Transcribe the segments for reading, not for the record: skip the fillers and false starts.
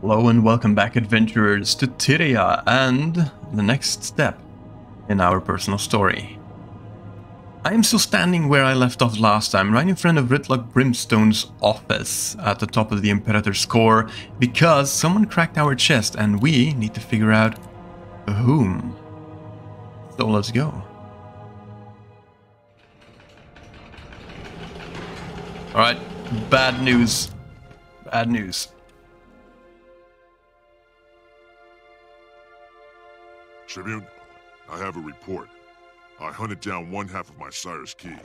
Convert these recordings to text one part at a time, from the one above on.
Hello and welcome back, adventurers, to Tyria and the next step in our personal story. I am still standing where I left off last time, right in front of Rytlock Brimstone's office at the top of the Imperator's core, because someone cracked our chest and we need to figure out whom. So let's go. Alright, bad news. Bad news. Tribune, I have a report. I hunted down one half of my Cyrus key,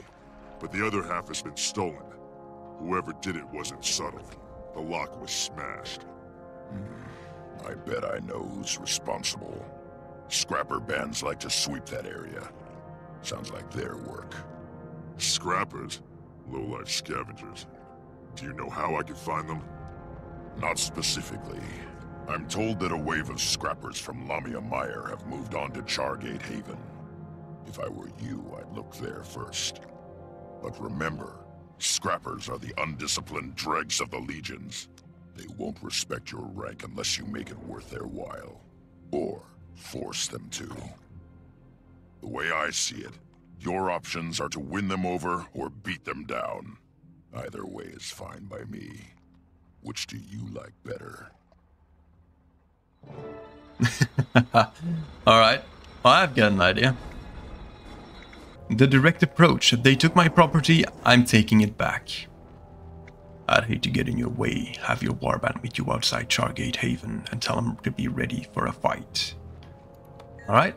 but the other half has been stolen. Whoever did it wasn't subtle. The lock was smashed. I bet I know who's responsible. Scrapper bands like to sweep that area. Sounds like their work. Scrappers? Low-life scavengers. Do you know how I could find them? Not specifically. I'm told that a wave of scrappers from Lamia Meyer have moved on to Chargate Haven. If I were you, I'd look there first. But remember, scrappers are the undisciplined dregs of the Legions. They won't respect your rank unless you make it worth their while, or force them to. The way I see it, your options are to win them over or beat them down. Either way is fine by me. Which do you like better? Alright, well, I've got an idea. The direct approach. If they took my property, I'm taking it back. I'd hate to get in your way, have your warband meet you outside Chargate Haven and tell them to be ready for a fight. Alright,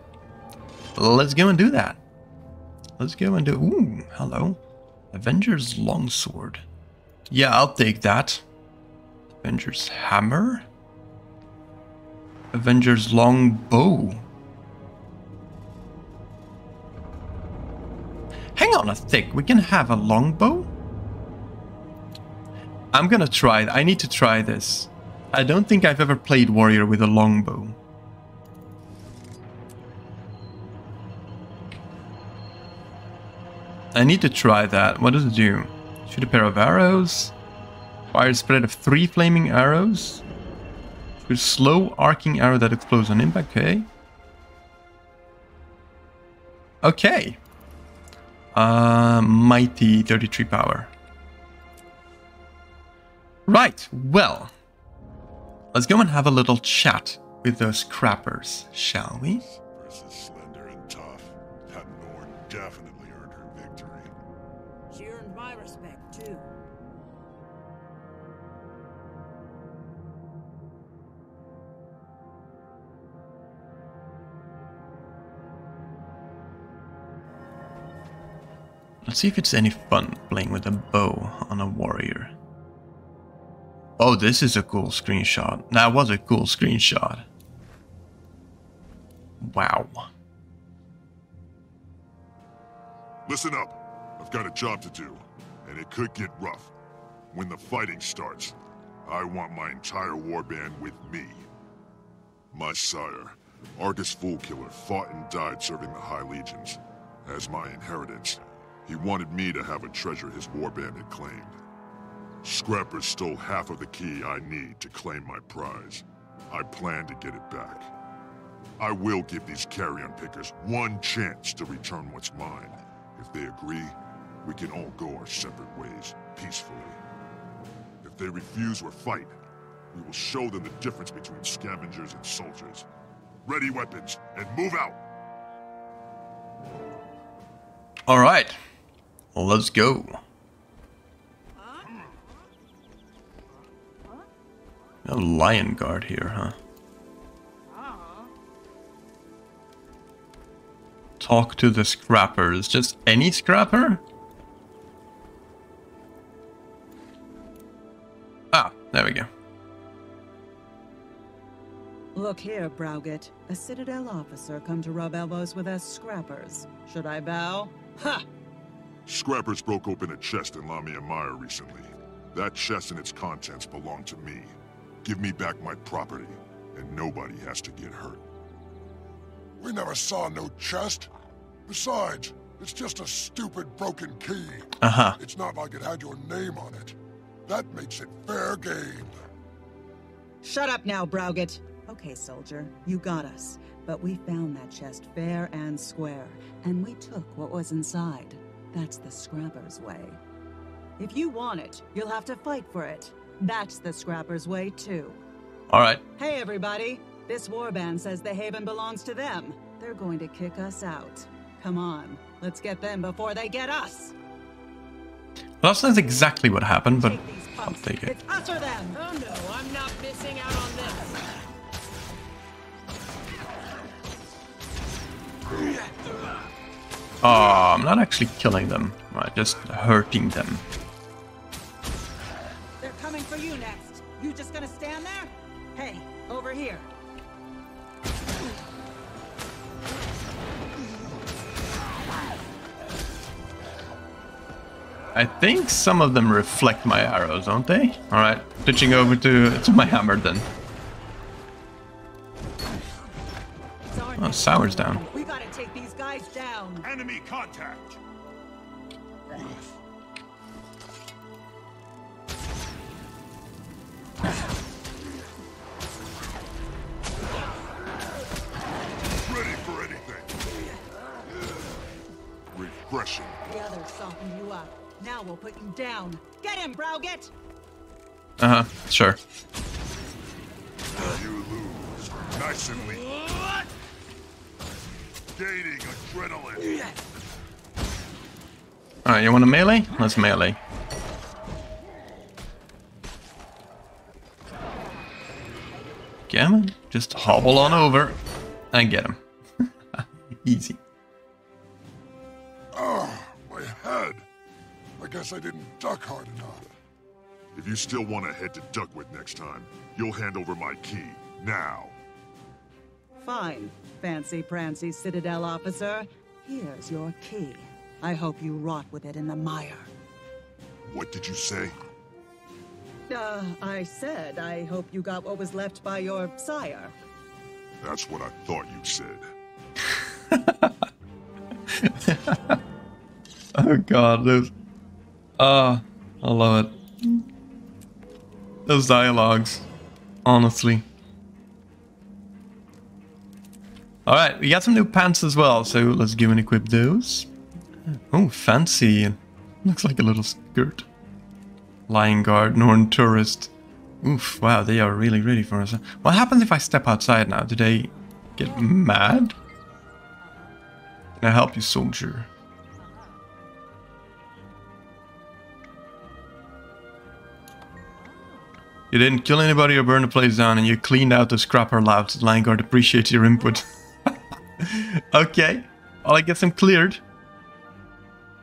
let's go and do that. Let's go and do... Ooh, hello. Avenger's Longsword. Yeah, I'll take that. Avenger's Hammer. Avenger's Long Bow. Hang on a tick, we can have a long bow? I'm gonna try it. I need to try this. I don't think I've ever played Warrior with a long bow. I need to try that. What does it do? Shoot a pair of arrows. Fire spread of 3 flaming arrows. Shoot a slow arcing arrow that explodes on impact. Okay. Okay. Mighty 33 power. Right. Well, let's go and have a little chat with those crappers, shall we? Versus slender and tough. That Norn definitely. She earned my respect, too. Let's see if it's any fun playing with a bow on a warrior. Oh, this is a cool screenshot. That was a cool screenshot. Wow. Listen up. I've got a job to do, and it could get rough. When the fighting starts, I want my entire warband with me. My sire, Argus Foolkiller, fought and died serving the High Legions. As my inheritance, he wanted me to have a treasure his warband had claimed. Scrappers stole half of the key I need to claim my prize. I plan to get it back. I will give these carrion pickers one chance to return what's mine. If they agree, we can all go our separate ways, peacefully. If they refuse or fight, we will show them the difference between scavengers and soldiers. Ready weapons, and move out! Alright, well, let's go. No lion guard here, huh? Talk to the scrappers. Just any scrapper? Ah, there we go. Look here, Brauget. A Citadel officer come to rub elbows with us scrappers. Should I bow? Ha! Scrappers broke open a chest in Lamia Meyer recently. That chest and its contents belong to me. Give me back my property, and nobody has to get hurt. We never saw no chest. Besides, it's just a stupid broken key. Uh-huh. It's not like it had your name on it. That makes it fair game. Shut up now, Brauget. Okay, soldier, you got us. But we found that chest fair and square, and we took what was inside. That's the Scrapper's way. If you want it, you'll have to fight for it. That's the Scrapper's way, too. All right. Hey, everybody. This warband says the Haven belongs to them. They're going to kick us out. Come on, let's get them before they get us. Well, that's not exactly what happened, but I'll take it. It's us or them. Oh, no, I'm not missing out on this. Oh, I'm not actually killing them. I'm just hurting them. They're coming for you next. You just gonna stand there? Hey, over here. I think some of them reflect my arrows, don't they? All right, switching over to my hammer then. Oh, Sour's down. We gotta take these guys down. Enemy contact. Ready for anything. Regression. The others softened you up. Now we'll put you down. Get him, Brauget! Sure. You lose. Nice and weak. Gaining adrenaline. Alright, you want a melee? Let's melee. Gammon, just hobble on over and get him. Easy. Oh, my head. I guess I didn't duck hard enough. If you still want a head to duck with next time, you'll hand over my key, now. Fine, fancy-prancy Citadel officer. Here's your key. I hope you rot with it in the mire. What did you say? I said I hope you got what was left by your sire. That's what I thought you said. Oh god, those... I love it. Those dialogues, honestly. Alright, we got some new pants as well, so let's give and equip those. Oh, fancy. Looks like a little skirt. Lion guard, Norn tourist. Oof, wow, they are really ready for us. What happens if I step outside now? Do they get mad? Can I help you, soldier? You didn't kill anybody or burn the place down, and you cleaned out the scrapper loud. Langard appreciates your input. Okay. Well, I guess I'm cleared.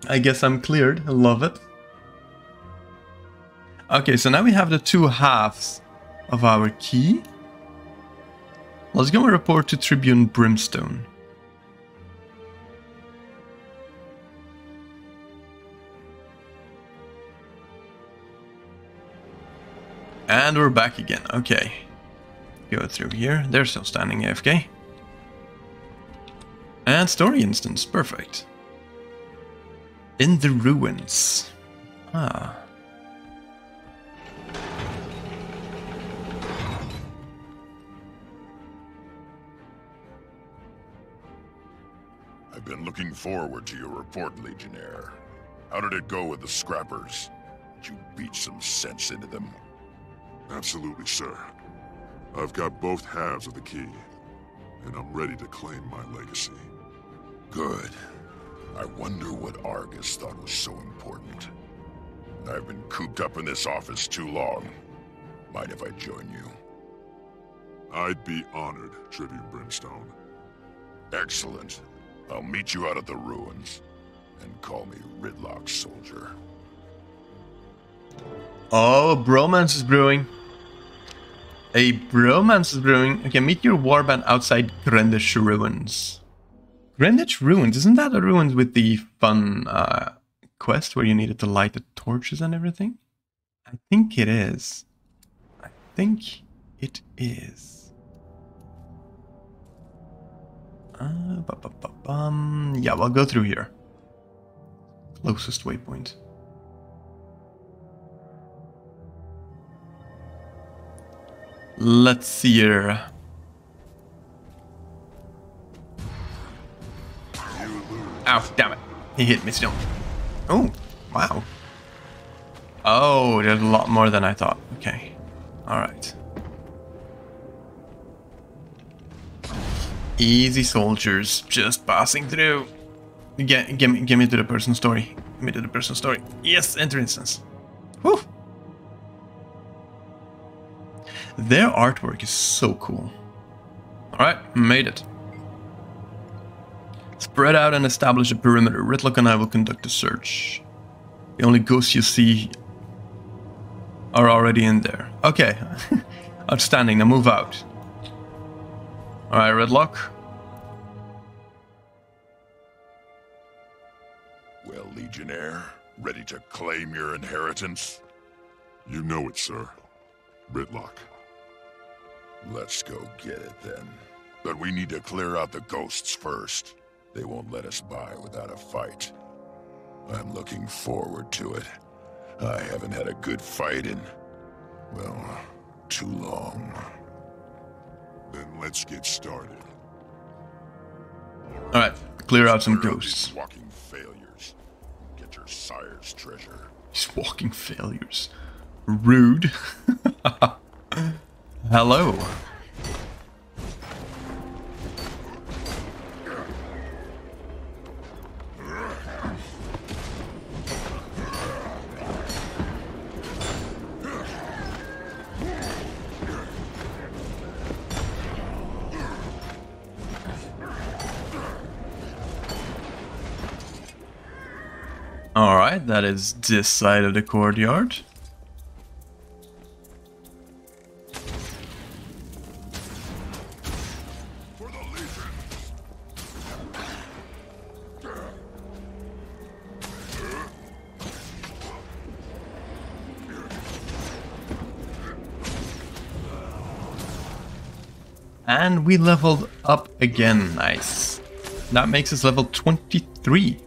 I guess I'm cleared. I love it. Okay, so now we have the two halves of our key. Let's go and report to Tribune Brimstone. And we're back again. Okay. Go through here. They're still standing AFK. And story instance. Perfect. In the ruins. Ah. I've been looking forward to your report, Legionnaire. How did it go with the scrappers? Did you beat some sense into them? Absolutely, sir. I've got both halves of the key, and I'm ready to claim my legacy. Good. I wonder what Argus thought was so important. I've been cooped up in this office too long. Mind if I join you? I'd be honored, Tribune Brimstone. Excellent. I'll meet you out at the ruins, and call me Rytlock, soldier. Oh, bromance is brewing. A bromance is brewing. Okay, meet your warband outside Grendich Ruins. Grendich Ruins, isn't that the ruins with the fun quest where you needed to light the torches and everything? I think it is. I think it is. Yeah, we'll go through here. Closest waypoint. Let's see here. Ow, damn it. He hit me still. Oh, wow. Oh, there's a lot more than I thought. Okay. Alright. Easy soldiers, just passing through. Give me to the person story. Give me to the person story. Yes, enter instance. Whew. Their artwork is so cool. Alright, made it. Spread out and establish a perimeter. Rytlock and I will conduct a search. The only ghosts you see are already in there. Okay. Outstanding, now move out. Alright, Rytlock. Well, Legionnaire, ready to claim your inheritance? You know it, sir. Rytlock. Let's go get it, then. But we need to clear out the ghosts first. They won't let us by without a fight. I'm looking forward to it. I haven't had a good fight in, well, too long. Then let's get started. Alright, clear out some ghosts. Walking failures. Get your sire's treasure. These walking failures. Rude. Hello. Alright, that is this side of the courtyard. And we leveled up again, nice. That makes us level 23.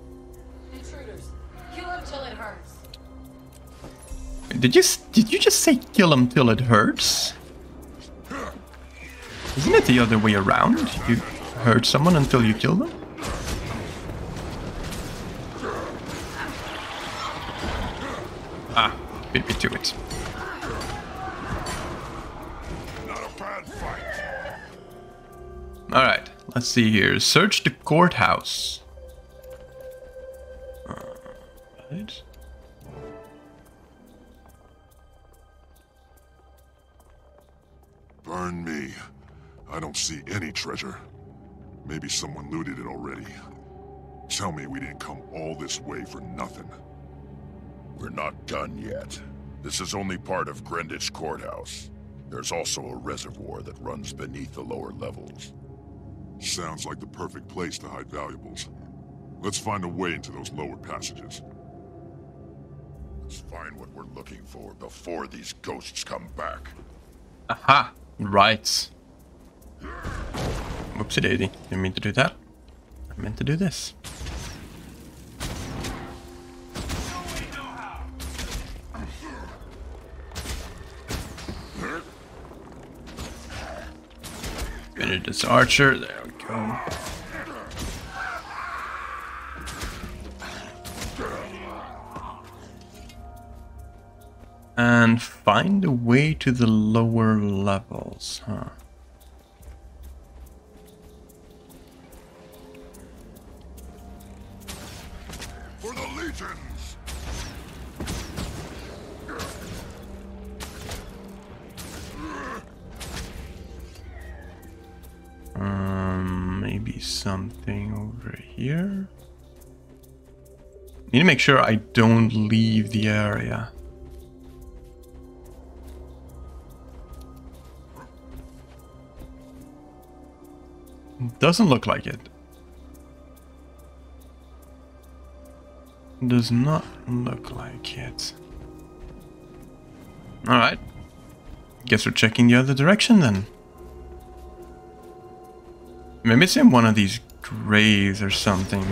Did you just say kill him till it hurts? Isn't it the other way around? You hurt someone until you kill them? Ah, beat me to it. Alright, let's see here. Search the courthouse. Right. Burn me. I don't see any treasure. Maybe someone looted it already. Tell me we didn't come all this way for nothing. We're not done yet. This is only part of Grendich Courthouse. There's also a reservoir that runs beneath the lower levels. Sounds like the perfect place to hide valuables. Let's find a way into those lower passages. Let's find what we're looking for before these ghosts come back. Aha! Right. Whoopsie daisy. Didn't mean to do that. I meant to do this. Finish this archer. There we go. And find a way to the lower levels, huh? For the legions. Maybe something over here. Need to make sure I don't leave the area. Doesn't look like it. Does not look like it. Alright. Guess we're checking the other direction then. Maybe it's in one of these graves or something.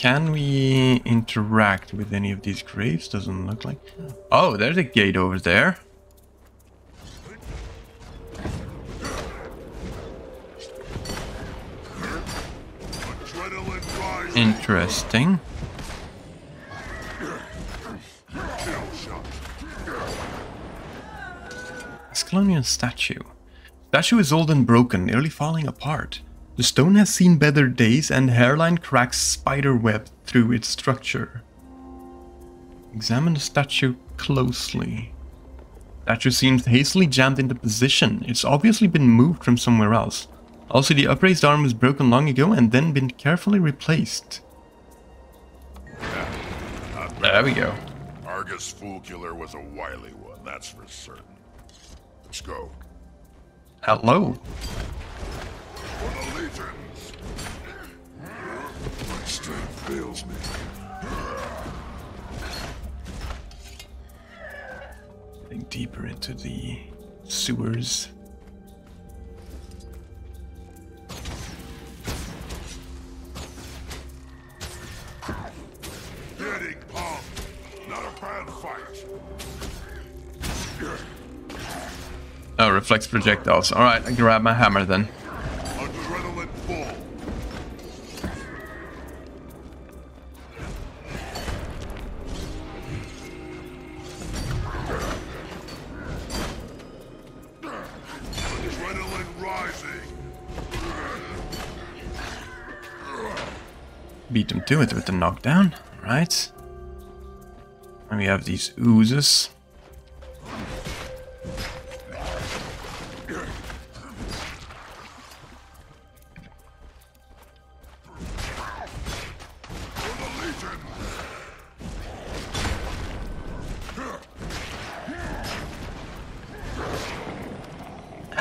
Can we interact with any of these graves? Doesn't look like... Oh, there's a gate over there. Interesting. Ascolonian statue. Statue is old and broken, nearly falling apart. The stone has seen better days, and hairline cracks spiderweb through its structure. Examine the statue closely. Statue seems hastily jammed into position. It's obviously been moved from somewhere else. Also, the upraised arm was broken long ago and then been carefully replaced. There we go. Argus Foolkiller was a wily one, that's for certain. Let's go. Hello. For the legions. My strength fails me. Getting deeper into the sewers. Oh, reflects projectiles. Alright, I grab my hammer then. Adrenaline full. Adrenaline rising. Beat them to it with the knockdown. Right. And we have these oozes.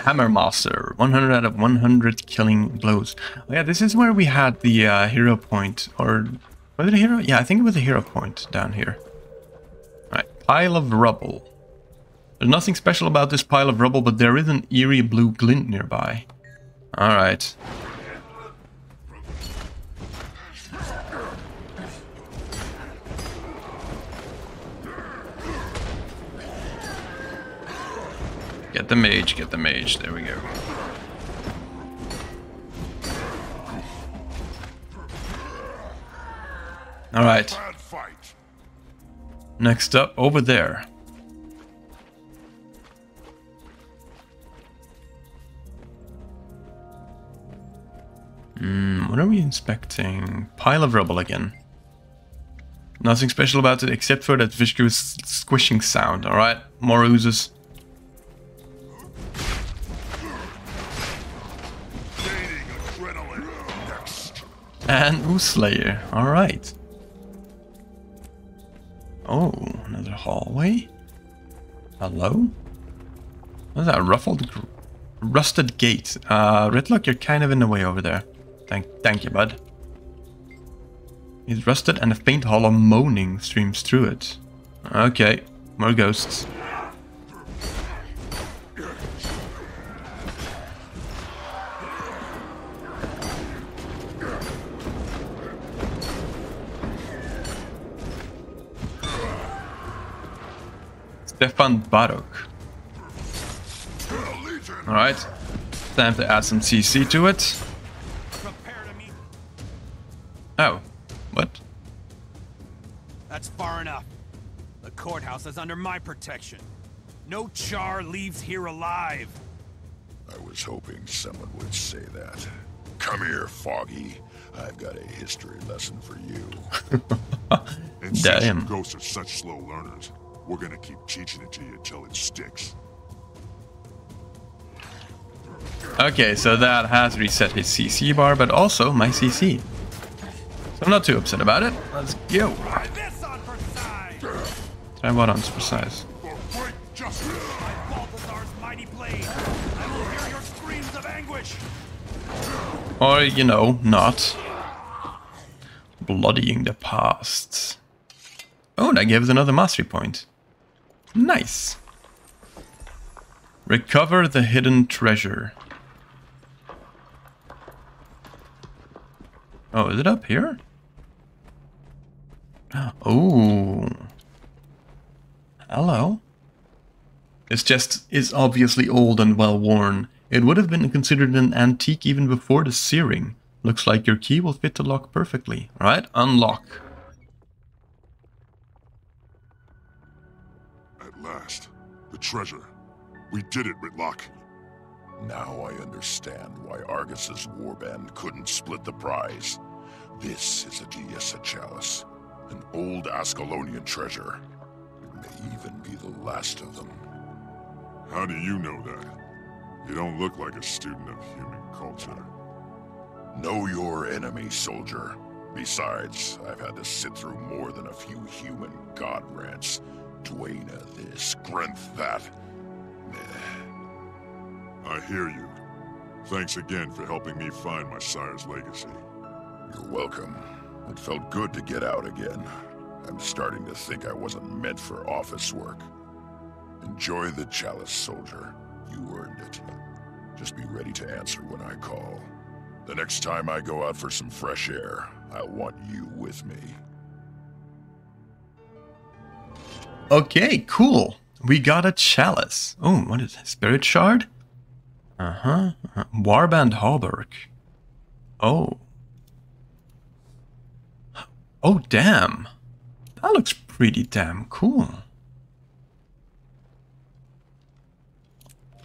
Hammer Master, 100 out of 100 killing blows. Oh, yeah, this is where we had the hero point, or was it a hero? Yeah, I think it was a hero point down here. All right, pile of rubble. There's nothing special about this pile of rubble, but there is an eerie blue glint nearby. All right. Get the mage, there we go. Alright. Next up, over there. What are we inspecting? Pile of rubble again. Nothing special about it except for that viscous squishing sound. Alright, more oozes. And Ooslayer, alright. Oh, another hallway? Hello? What's that? Ruffled, rusted gate. Rytlock, you're kind of in the way over there. Thank you, bud. It's rusted and a faint hollow moaning streams through it. Okay, more ghosts. Stefan Barok. Alright. Time to add some CC to it. Oh. What? That's far enough. The courthouse is under my protection. No Char leaves here alive. I was hoping someone would say that. Come here, Foggy. I've got a history lesson for you. And since you ghosts are such slow learners, we're gonna keep teaching it to you until it sticks. Okay, so that has reset his CC bar, but also my CC. So I'm not too upset about it. Let's go. Try what on for size. Or, you know, not. Bloodying the past. Oh, that gives another mastery point. Nice. Recover the hidden treasure. Oh, is it up here? Oh. Hello. This chest is obviously old and well worn. It would have been considered an antique even before the searing. Looks like your key will fit the lock perfectly. Alright, unlock. At last, the treasure. We did it, Rytlock. Now I understand why Argus's warband couldn't split the prize. This is a Diessa chalice, an old Ascolonian treasure. It may even be the last of them. How do you know that? You don't look like a student of human culture. Know your enemy, soldier. Besides, I've had to sit through more than a few human god rants. Dwayna this, Grenth that. I hear you. Thanks again for helping me find my sire's legacy. You're welcome. It felt good to get out again. I'm starting to think I wasn't meant for office work. Enjoy the chalice, soldier. You earned it. Just be ready to answer when I call. The next time I go out for some fresh air, I want you with me. Okay, cool. We got a chalice. Oh, what is it? Spirit shard? Uh-huh. Warband Hauberk. Oh. Oh, damn. That looks pretty damn cool.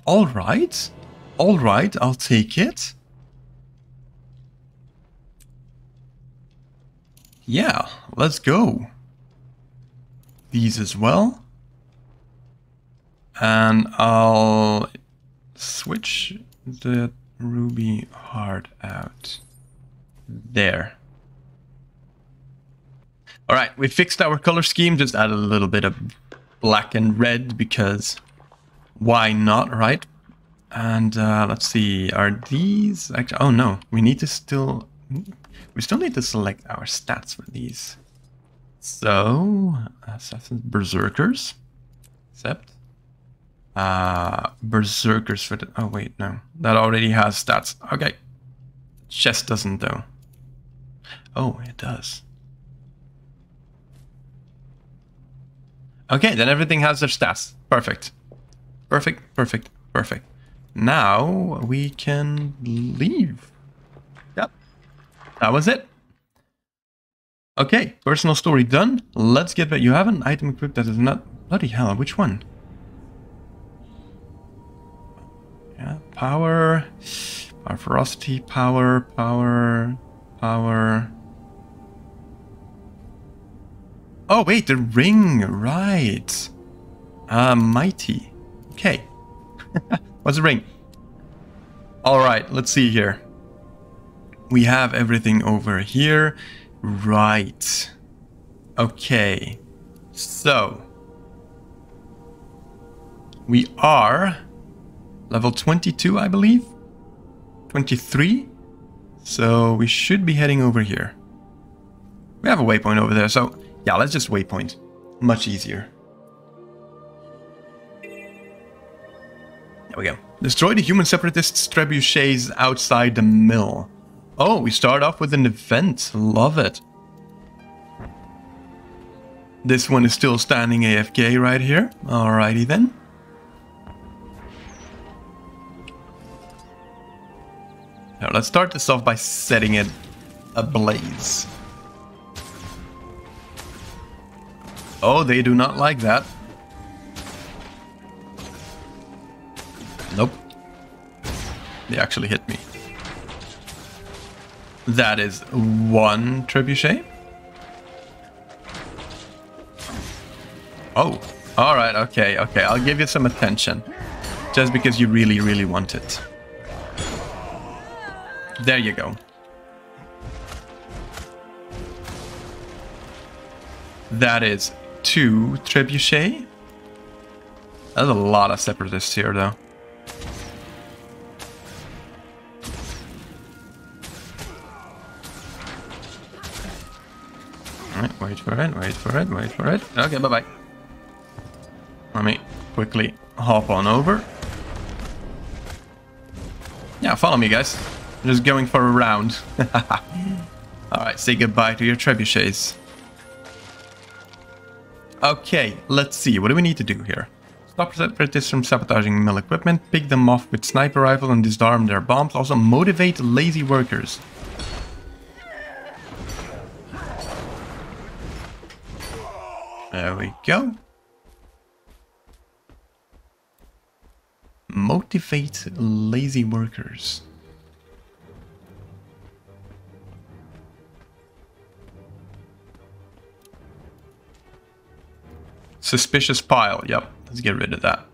Alright. Alright, I'll take it. Yeah, let's go. These as well. And I'll switch the ruby heart out. There. Alright, we fixed our color scheme. Just add a little bit of black and red because... why not, right? And let's see, are these actually... oh no, we need to still... we still need to select our stats for these. So, Assassins, Berserkers. Except. Berserkers for the... oh wait, no. That already has stats. Okay. Chest doesn't though. Oh, it does. Okay, then everything has their stats. Perfect. Perfect, perfect, perfect. Now we can leave. Yep. That was it. Okay, personal story done. Let's get back. You have an item equipped that is not... bloody hell, which one? Yeah, power. Power ferocity, power, power, power. Oh, wait, the ring, right. Mighty. Okay. What's the ring? Alright, let's see here. We have everything over here. Right. Okay. So. We are level 22, I believe. 23. So we should be heading over here. We have a waypoint over there, so yeah, let's just waypoint. Much easier. There we go. Destroy the human separatists' trebuchets outside the mill. Oh, we start off with an event. Love it. This one is still standing AFK right here. Alrighty then. Now let's start this off by setting it ablaze. Oh, they do not like that. Nope. They actually hit me. That is one trebuchet. Oh, all right. Okay, okay. I'll give you some attention. Just because you really, really want it. There you go. That is two trebuchet. That's a lot of separatists here, though. Wait for it, wait for it, wait for it. Okay, bye-bye. Let me quickly hop on over. Yeah, follow me, guys. I'm just going for a round. Alright, say goodbye to your trebuchets. Okay, let's see. What do we need to do here? Stop separatists from sabotaging mill equipment. Pick them off with sniper rifle and disarm their bombs. Also, motivate lazy workers. There we go. Motivate lazy workers. Suspicious pile. Yep, let's get rid of that.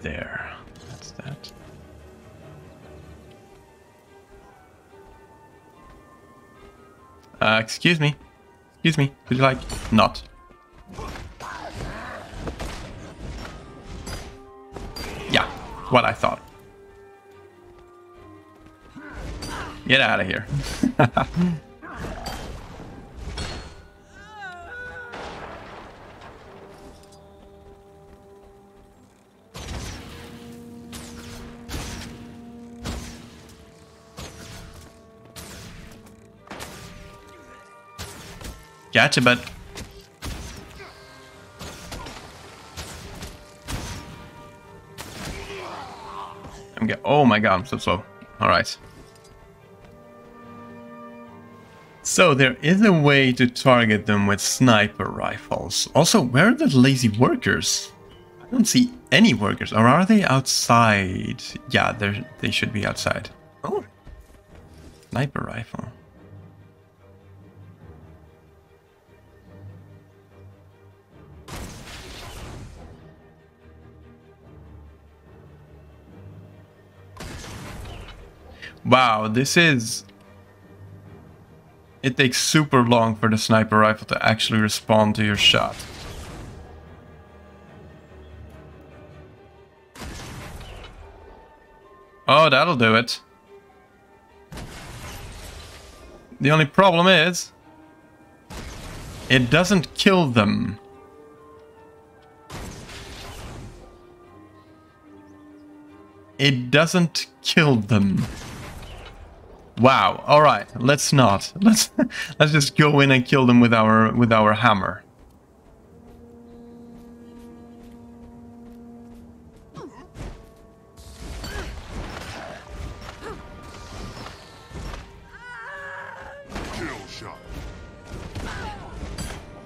There. That's that. Excuse me. Excuse me. Would you like not? Yeah, what I thought. Get out of here. Gotcha, bud. Oh my god, I'm so slow. All right. So there is a way to target them with sniper rifles. Also, where are the lazy workers? I don't see any workers. Or are they outside? Yeah, they should be outside. Oh, sniper rifle. Wow, this is... It takes super long for the sniper rifle to actually respond to your shot. Oh, that'll do it. The only problem is... It doesn't kill them. It doesn't kill them. Wow. All right. Let's not. Let's just go in and kill them with our hammer. Kill shot.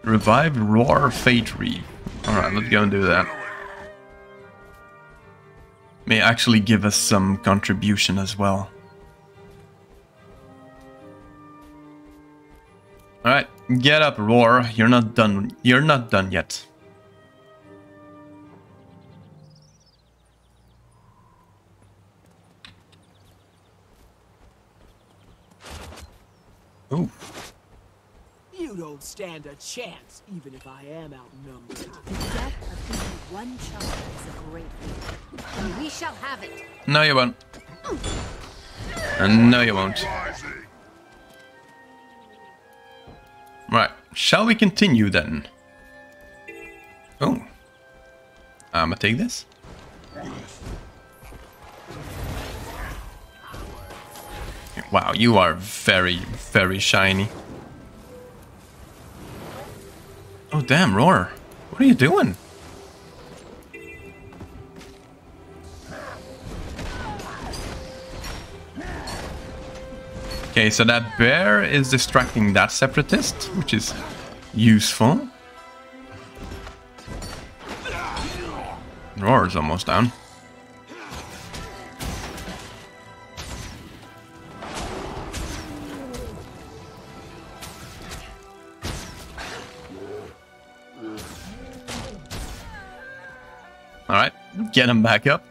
Revive Roar Fate Reeve. All right. Let's go and do that. May actually give us some contribution as well. Alright, get up, Roar. You're not done. You're not done yet. Ooh. You don't stand a chance, even if I am outnumbered. The death of even one child is a great thing. And we shall have it. No, you won't. And no, you won't. Right, shall we continue then? Oh. I'm gonna take this. Wow, you are very, very shiny. Oh, damn, Roar. What are you doing? Okay, so that bear is distracting that separatist, which is useful. Roar is almost down. Alright, get him back up.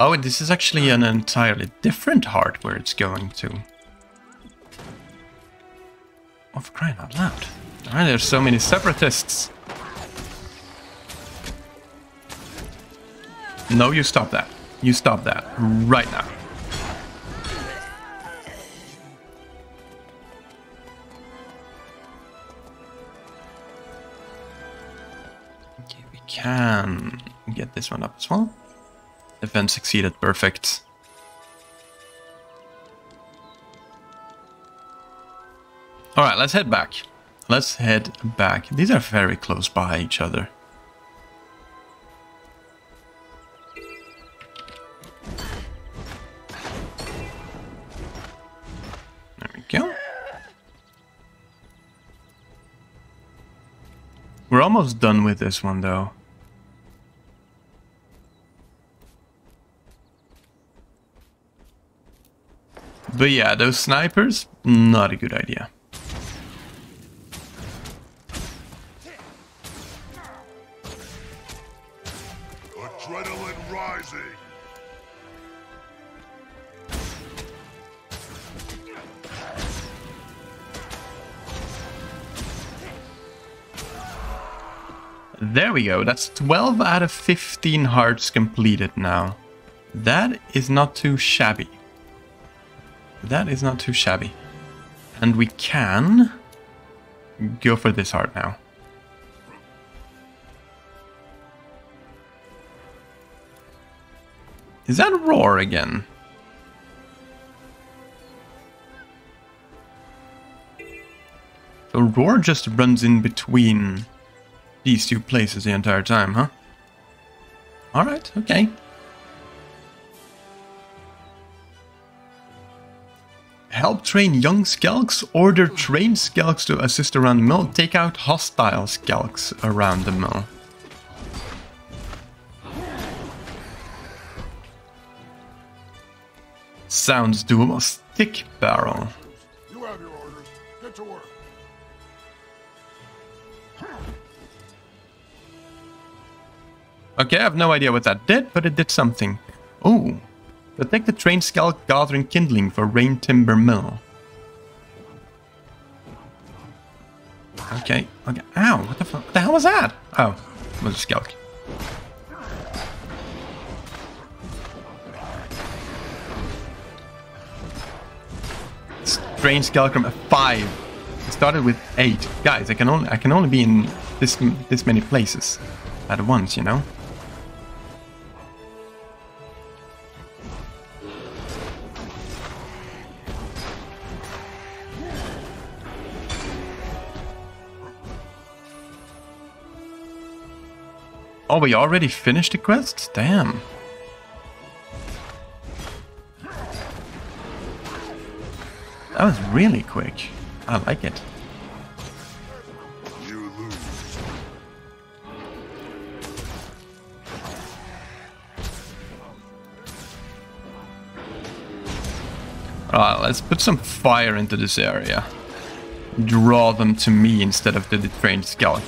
Oh, this is actually an entirely different heart where it's going to. Oh, for crying out loud. Alright, there's so many separatists. No, you stop that. You stop that. Right now. Okay, we can get this one up as well. Event succeeded, perfect. Alright, let's head back. Let's head back. These are very close by each other. There we go. We're almost done with this one, though. But yeah, those snipers, not a good idea. There we go, that's 12 out of 15 hearts completed now. That is not too shabby. That is not too shabby. And we can go for this heart now. Is that Roar again? So Roar just runs in between these two places the entire time, huh? Alright, okay. Help train young Skelks. Order trained Skelks to assist around the mill. Take out hostile Skelks around the mill. Sounds doable. Stick barrel. You have your orders. Get to work. Okay, I have no idea what that did, but it did something. Oh, protect the trained Skelk gathering kindling for Rain Timber Mill. Okay, okay. Ow, what the fuck? What the hell was that? Oh, it was a Skelk. Trained Skelk from 5. It started with 8. Guys, I can only be in this many places at once, you know. Oh, we already finished the quest? Damn. That was really quick. I like it. You lose. Alright, let's put some fire into this area. Draw them to me instead of the trained skeleton.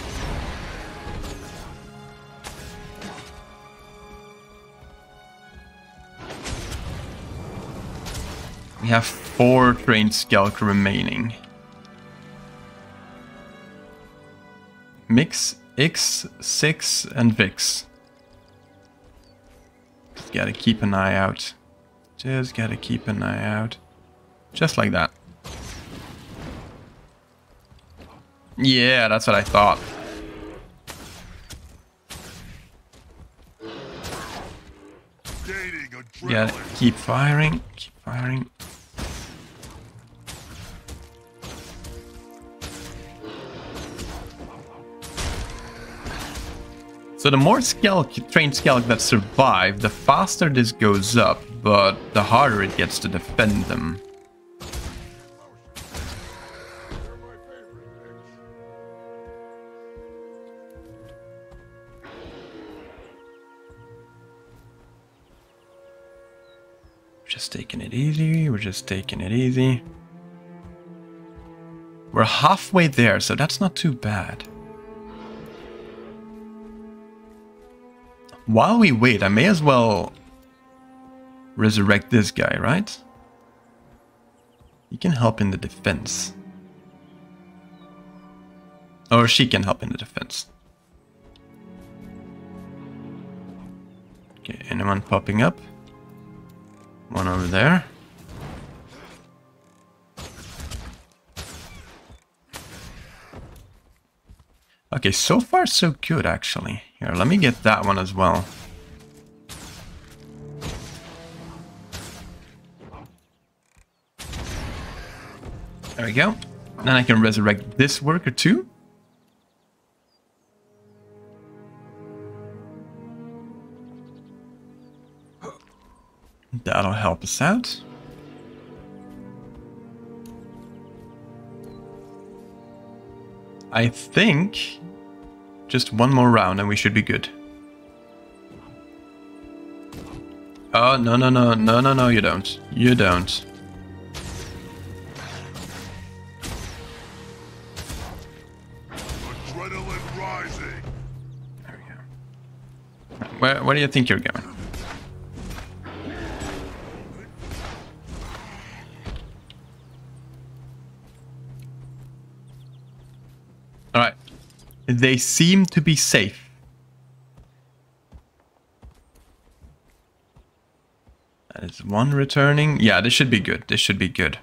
We have 4 trained Skelk remaining. Mix, X, 6, and Vix. Just gotta keep an eye out. Just gotta keep an eye out. Just like that. Yeah, that's what I thought. Yeah, keep firing. Keep firing. So the more Skelk, trained Skelk that survive, the faster this goes up, but the harder it gets to defend them. Just taking it easy, we're just taking it easy. We're halfway there, so that's not too bad. While we wait, I may as well resurrect this guy, right? He can help in the defense. Or she can help in the defense. Okay, anyone popping up? One over there. Okay, so far so good, actually. Here, let me get that one as well. There we go. Then I can resurrect this worker too. That'll help us out. I think just one more round and we should be good. Oh, no, no, no, no, no, no, you don't. You don't. Adrenaline rising. There we go. Where do you think you're going? They seem to be safe. That is one returning. Yeah, this should be good. This should be good.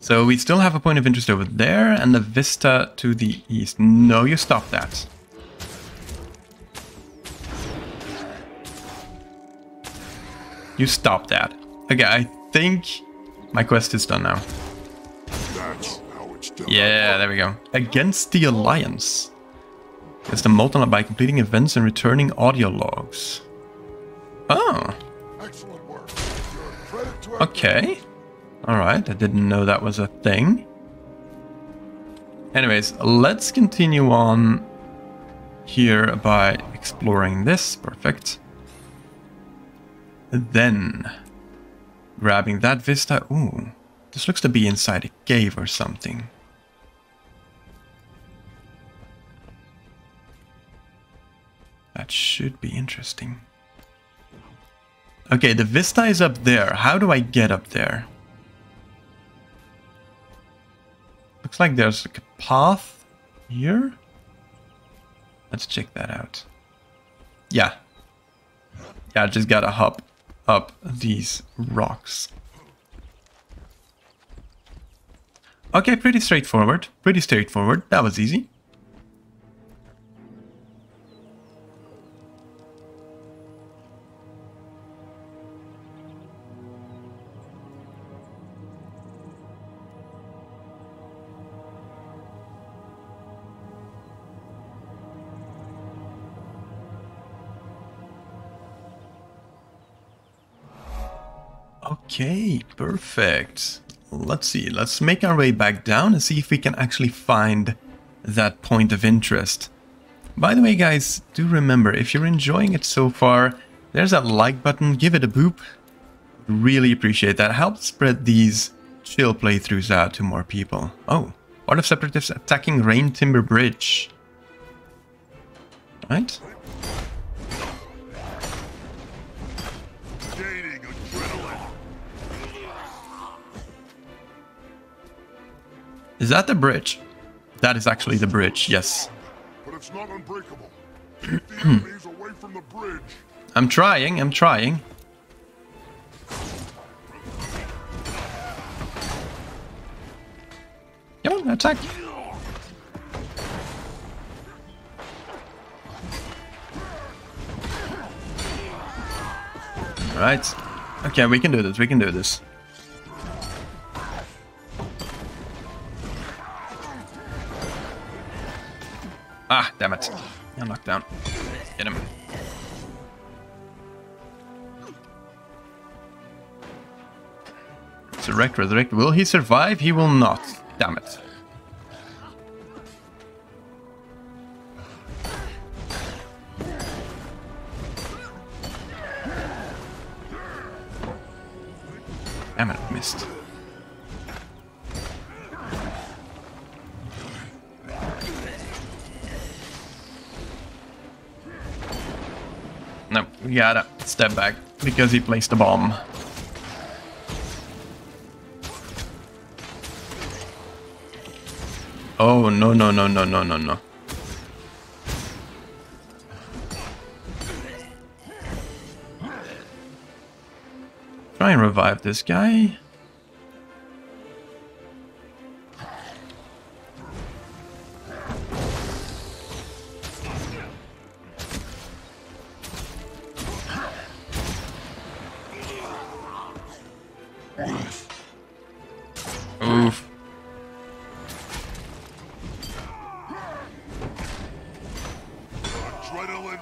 So we still have a point of interest over there and the vista to the east. No, you stop that. You stop that. Okay, I think my quest is done now. Yeah, there we go. Against the Alliance. It's the Molten by completing events and returning audio logs. Oh. Excellent work. You're a credit to our okay. Alright, I didn't know that was a thing. Anyways, let's continue on here by exploring this. Perfect. Then, grabbing that vista. Ooh. This looks to be inside a cave or something. That should be interesting. Okay, the vista is up there. How do I get up there? Looks like there's like a path here. Let's check that out. Yeah. Yeah, I just gotta hop up these rocks. Okay, pretty straightforward. Pretty straightforward. That was easy. Okay, perfect. Let's see, let's make our way back down and see if we can actually find that point of interest. By the way, guys, do remember, if you're enjoying it so far, there's that like button, give it a boop. Really appreciate that. Help spread these chill playthroughs out to more people. Oh, Horde of Separatists attacking Rain Timber Bridge. Right? Is that the bridge? That is actually the bridge, yes. But it's not unbreakable. Keep the enemies away from the bridge. I'm trying, I'm trying. Come on, attack. Alright. Okay, we can do this, we can do this. Ah, damn it. I'm knocked down. Get him. Resurrect, resurrect. Will he survive? He will not. Damn it. Damn it, missed. No, we gotta step back because he placed a bomb. Oh, no, no, no, no, no, no, no. Try and revive this guy.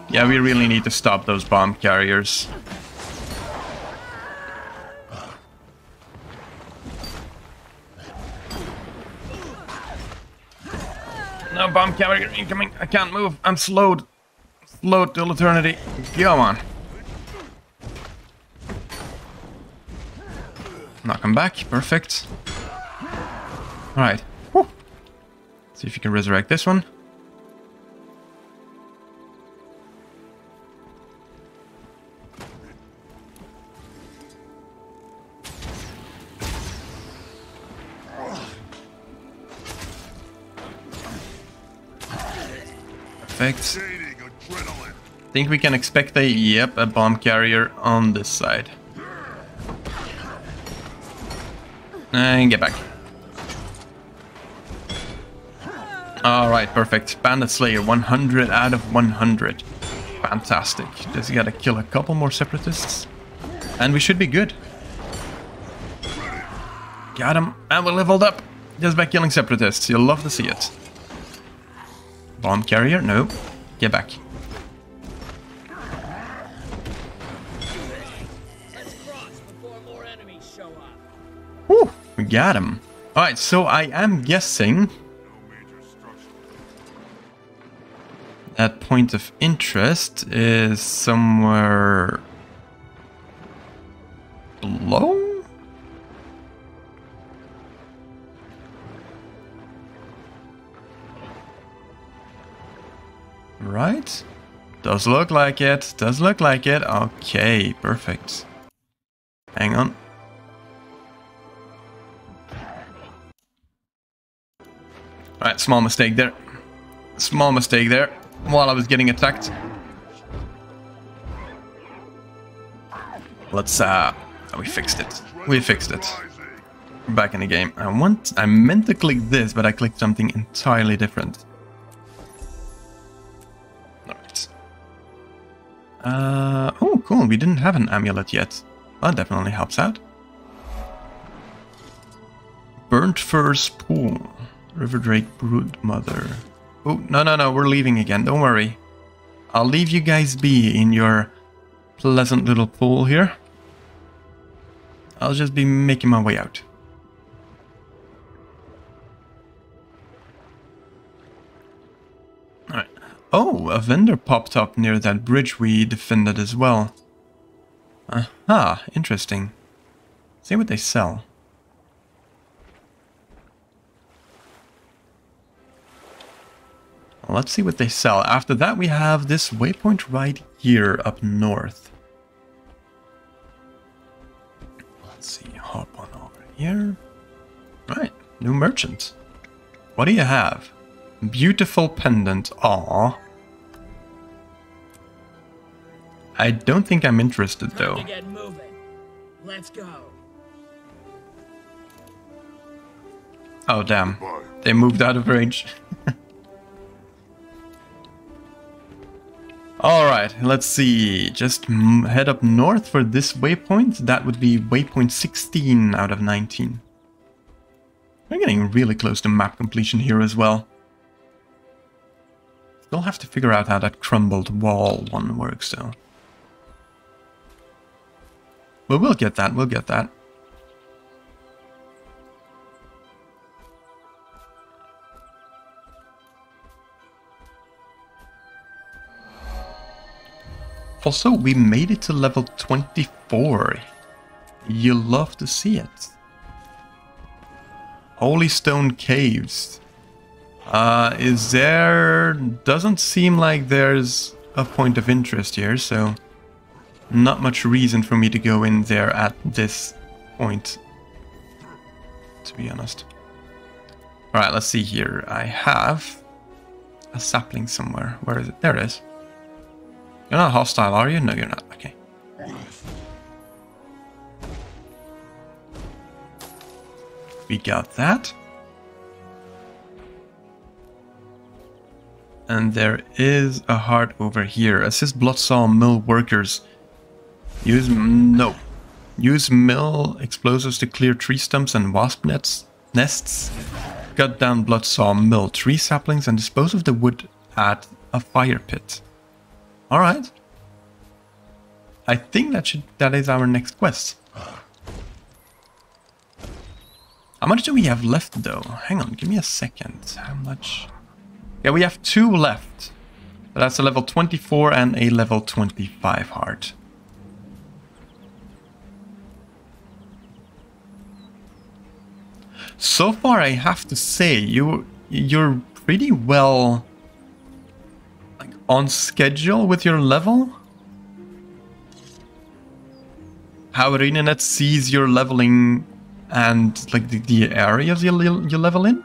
Yeah, we really need to stop those bomb carriers. No bomb carrier incoming. I can't move. I'm slowed. Slowed till eternity. Go on. Knock him back. Perfect. Alright. See if you can resurrect this one. Perfect. I think we can expect a, yep, a bomb carrier on this side. And get back. Alright, perfect. Bandit Slayer, 100 out of 100. Fantastic. Just gotta kill a couple more Separatists. And we should be good. Got him. And we leveled up. Just by killing Separatists. You'll love to see it. Bomb carrier? No. Get back. Let's cross before more enemies show up. Woo! We got him. Alright, so I am guessing that point of interest is somewhere below? Right? Does look like it. Does look like it. Okay, perfect. Hang on. Alright, small mistake there. Small mistake there. While I was getting attacked. Let's we fixed it. We fixed it. We're back in the game. I meant to click this, but I clicked something entirely different. Alright. Oh cool, we didn't have an amulet yet. That definitely helps out. Burnt Furs Pool. River Drake Broodmother. Oh, no, no, no, we're leaving again, don't worry. I'll leave you guys be in your pleasant little pool here. I'll just be making my way out. Alright. Oh, a vendor popped up near that bridge we defended as well. Aha, interesting. See what they sell. Let's see what they sell. After that, we have this waypoint right here up north. Let's see, hop on over here. Right, new merchant. What do you have? Beautiful pendant. Aww. I don't think I'm interested though. Time to get moving. Let's go. Oh damn! They moved out of range. Alright, let's see, just head up north for this waypoint. That would be waypoint 16 out of 19. We're getting really close to map completion here as well. Still have to figure out how that crumbled wall one works though. But we'll get that, we'll get that. Also, we made it to level 24. You'll love to see it. Holy Stone Caves. Is there... Doesn't seem like there's a point of interest here, so... Not much reason for me to go in there at this point, to be honest. Alright, let's see here. I have a sapling somewhere. Where is it? There it is. You're not hostile, are you? No, you're not. Okay. We got that. And there is a heart over here. Assist Bloodsaw mill workers. Use... no. Use mill explosives to clear tree stumps and wasp nests. Cut down Bloodsaw mill tree saplings and dispose of the wood at a fire pit. All right. I think that is our next quest. How much do we have left, though? Hang on, give me a second. How much? Yeah, we have 2 left. That's a level 24 and a level 25 heart. So far, I have to say, you're pretty well, like, on schedule with your level. How ArenaNet sees your leveling and like the areas you level in,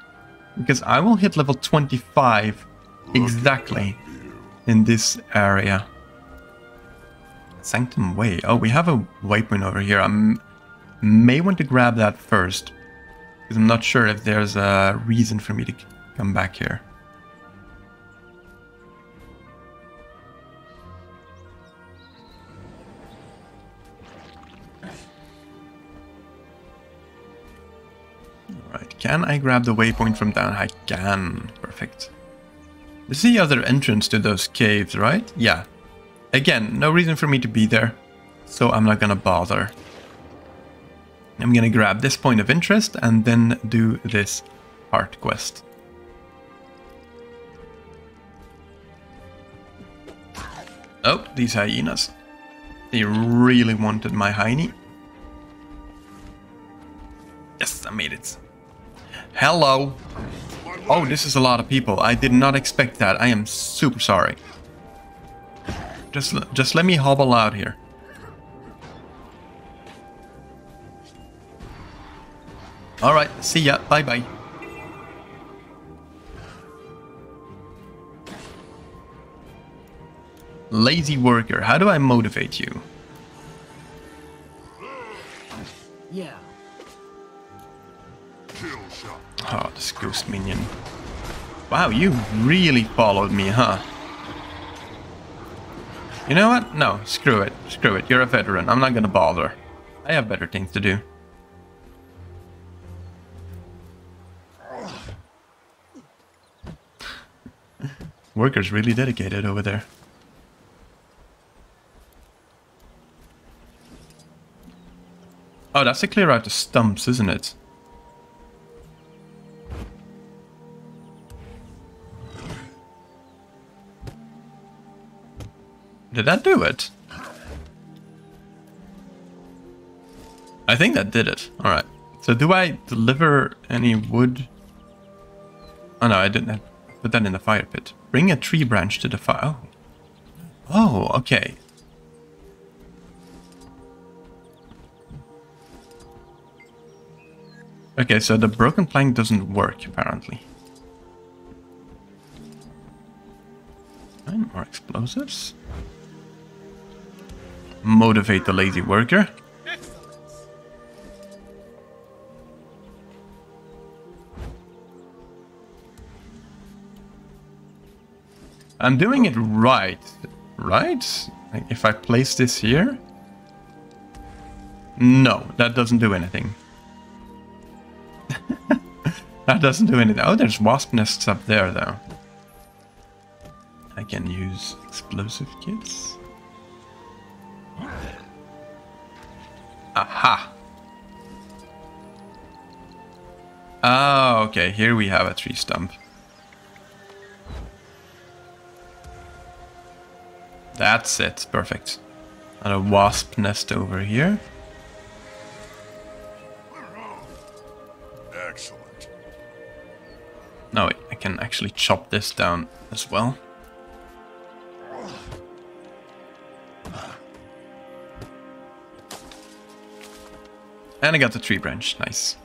because I will hit level 25 exactly in this area. Sanctum Way. Oh, we have a waypoint over here. I may want to grab that first, because I'm not sure if there's a reason for me to come back here. Can I grab the waypoint from down? I can. Perfect. This is the other entrance to those caves, right? Yeah. Again, no reason for me to be there, so I'm not gonna bother. I'm gonna grab this point of interest and then do this heart quest. Oh, these hyenas. They really wanted my hiney. Yes, I made it. Hello. Oh, this is a lot of people. I did not expect that. I am super sorry. Just let me hobble out here. All right. See ya. Bye bye. Lazy worker. How do I motivate you? Yeah. Oh, this ghost minion. Wow, you really followed me, huh? You know what? No, screw it. Screw it. You're a veteran. I'm not gonna bother. I have better things to do. Workers really dedicated over there. Oh, that's to clear out the stumps, isn't it? Did that do it? I think that did it. All right. So do I deliver any wood? Oh, no, I didn't put that in the fire pit. Bring a tree branch to the fire. Oh, okay. Okay, so the broken plank doesn't work, apparently. More explosives. Motivate the lazy worker. Excellent. I'm doing it right, right? Like if I place this here? No, that doesn't do anything. That doesn't do anything. Oh, there's wasp nests up there, though. I can use explosive kits. Aha! Ah, okay, here we have a tree stump. That's it, perfect. And a wasp nest over here. Excellent. Now I can actually chop this down as well. And I got the tree branch. Nice.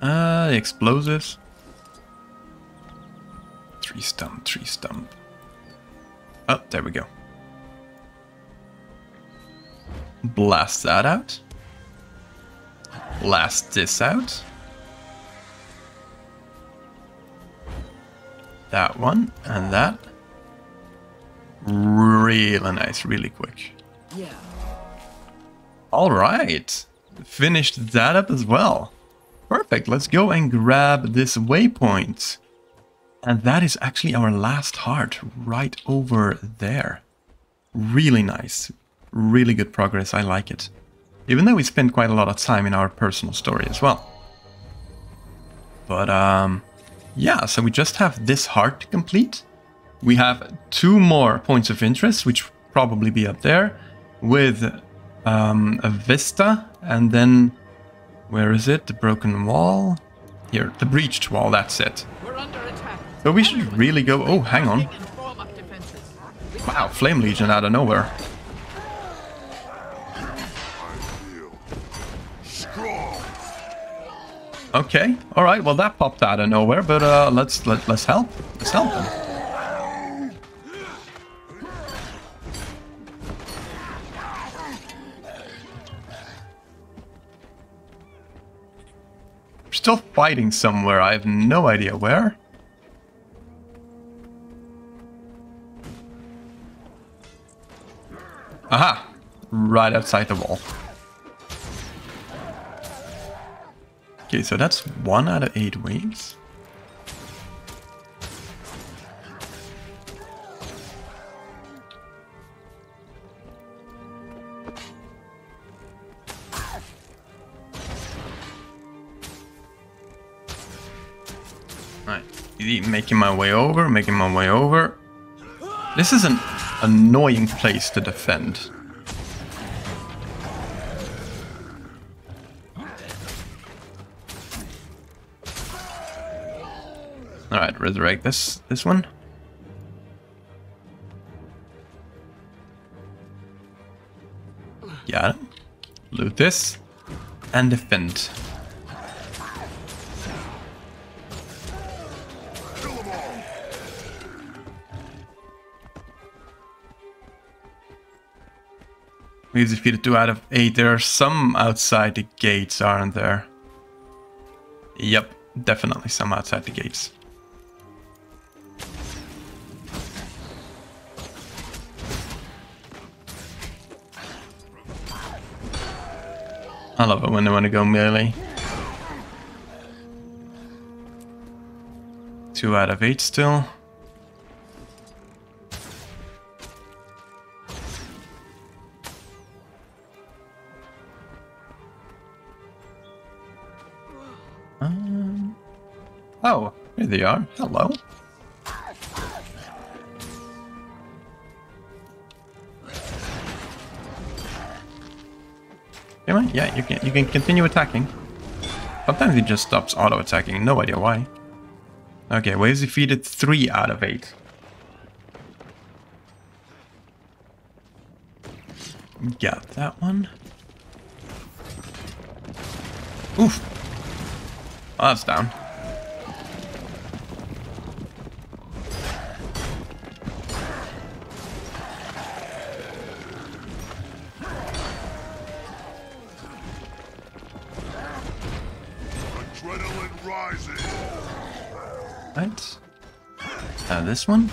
The explosives. Tree stump, tree stump. Oh, there we go. Blast that out. Blast this out. That one and that. Really nice, really quick. Yeah. All right. Finished that up as well. Perfect. Let's go and grab this waypoint. And that is actually our last heart right over there. Really nice. Really good progress. I like it. Even though we spent quite a lot of time in our personal story as well. But yeah, so we just have this heart to complete. We have 2 more points of interest, which will probably be up there, with a vista, and then, where is it? The broken wall? Here, the breached wall, that's it. We're under attack. So we should really go... Oh, hang on. Wow, Flame Legion out of nowhere. Okay, alright, well that popped out of nowhere, but let's help. Let's help them. Still fighting somewhere, I have no idea where. Aha! Right outside the wall. Okay, so that's 1 out of 8 waves. Making my way over, making my way over. This is an annoying place to defend. Alright, resurrect this one. Yeah. Loot this. And defend. We've defeated 2 out of 8. There are some outside the gates, aren't there? Yep, definitely some outside the gates. I love it when they want to go melee. 2 out of 8 still. Oh, here they are. Hello. Come on, yeah, you can continue attacking. Sometimes it just stops auto-attacking, no idea why. Okay, waves defeated 3 out of 8. Got that one. Oof. Oh, that's down. Right. This one.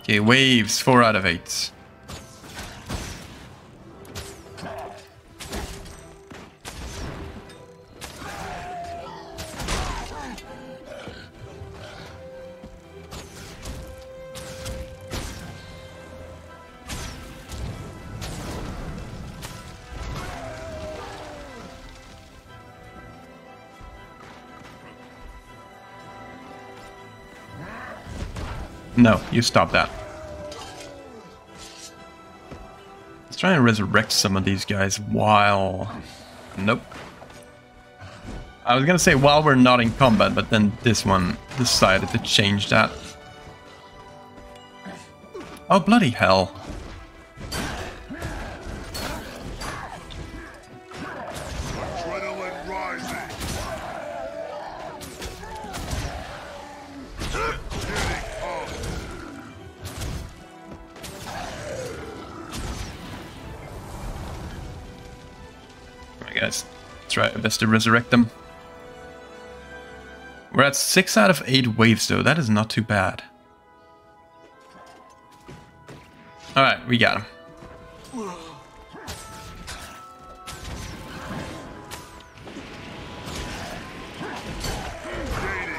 Okay, waves 4 out of 8. No, you stop that. Let's try and resurrect some of these guys while... Nope. I was gonna say while we're not in combat, but then this one decided to change that. Oh, bloody hell. Try our best to resurrect them. We're at 6 out of 8 waves though, that is not too bad. Alright, we got him.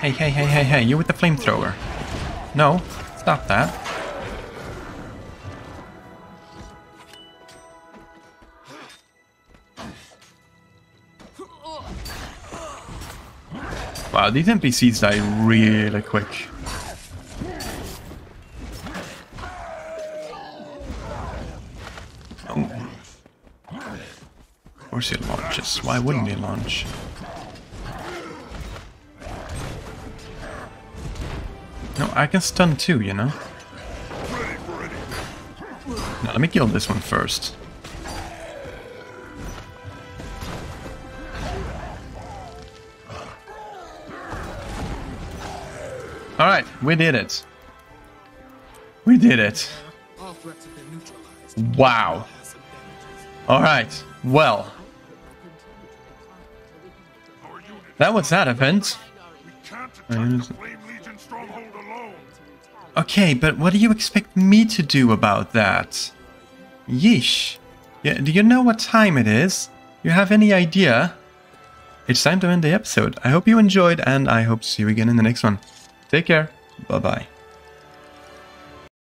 Hey, hey, hey, hey, hey, you with the flamethrower. No, stop that. Wow, these NPCs die really quick. Oh. Of course he launches. Why wouldn't he launch? No, I can stun too, you know? Now, let me kill this one first. Alright, we did it. We did it. Wow. Alright, well. That was that event. Okay, but what do you expect me to do about that? Yeesh. Yeah, do you know what time it is? You have any idea? It's time to end the episode. I hope you enjoyed, and I hope to see you again in the next one. Take care. Bye-bye.